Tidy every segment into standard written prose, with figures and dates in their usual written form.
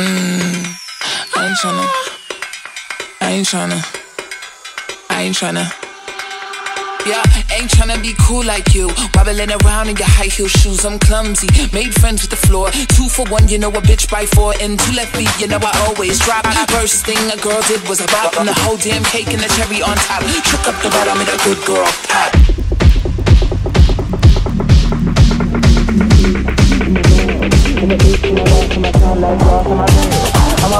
I ain't tryna. Yeah, ain't tryna be cool like you, wobbling around in your high heel shoes. I'm clumsy, made friends with the floor. 2 for 1, you know a bitch by 4, and 2 left feet, you know I always drop. First thing a girl did was a bop, and the whole damn cake and the cherry on top. Shook up the bottom, made a good girl pop. I'm a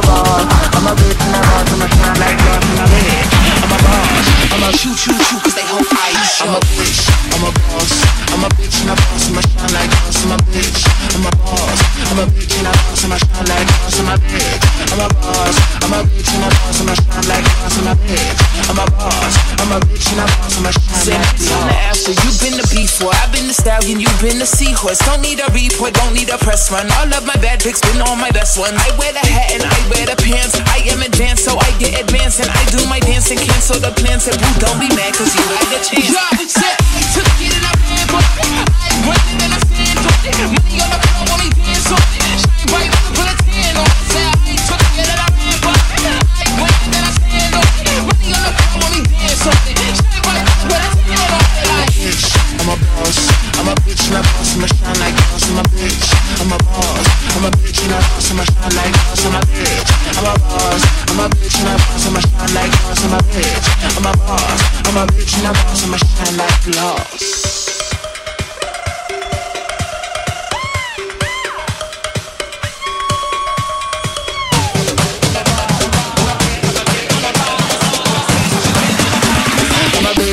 boss, I'm a bitch and a boss, I'm a time like love in my head. I'm a boss, I'm a shoot, shoot, shoot, cause they hope I shoot. I'm a bitch, I'm a boss, I'm a bitch and a boss, I'm a shine like boss, I'm a bitch. I'm a boss, I'm a bitch and a boss, I'm a shine like boss, I'm a bitch. I'm a boss, I'm a bitch and a boss, I'm a shine like boss, I'm a bitch. I'm a boss, I'm a bitch and a boss, I'm a shine like boss. So you've been the B4, I've been the stallion, you've been the seahorse. Don't need a report, don't need a press run. All of my bad pics been on my best one. I wear the hat and I wear the pants. I am advanced, so I get advanced, and I do my dance and cancel the plans. And boo, don't be mad, cause you had a chance. Yeah, I took it and I ran, but I wasn't in a sand. Money on the floor, want me dance, so shine bright, wanna put a tan on. I took it and I ran, but I wasn't in a sand. Money on the floor, want me dance, so shine bright, wanna put a tan on. I'm a boss, I'm a bitch and a boss, I'm a shine like boss, I'm a bitch. I'm a boss, I'm a bitch and a boss, I'm a shine like boss, I'm a bitch. I'm a boss, I'm a bitch and a boss, I'm a shine like boss, I'm a bitch. I'm a boss, I'm a bitch and a boss, I'm a shine like boss.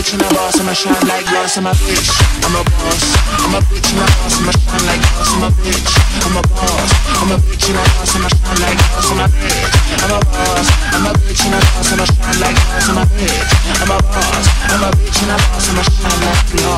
I'm a boss, I'm a shine like glass, I'm a bitch. I'm a boss, I'm a bitch and a boss, I'm a shine like glass, I'm a bitch. I'm a boss, I'm a bitch and a boss, I'm a shine like glass, I'm a bitch. I'm a boss, I'm a bitch and a boss, I'm a shine like glass, I'm a bitch. I'm a boss, I'm a bitch and a boss, I'm a shine like glass.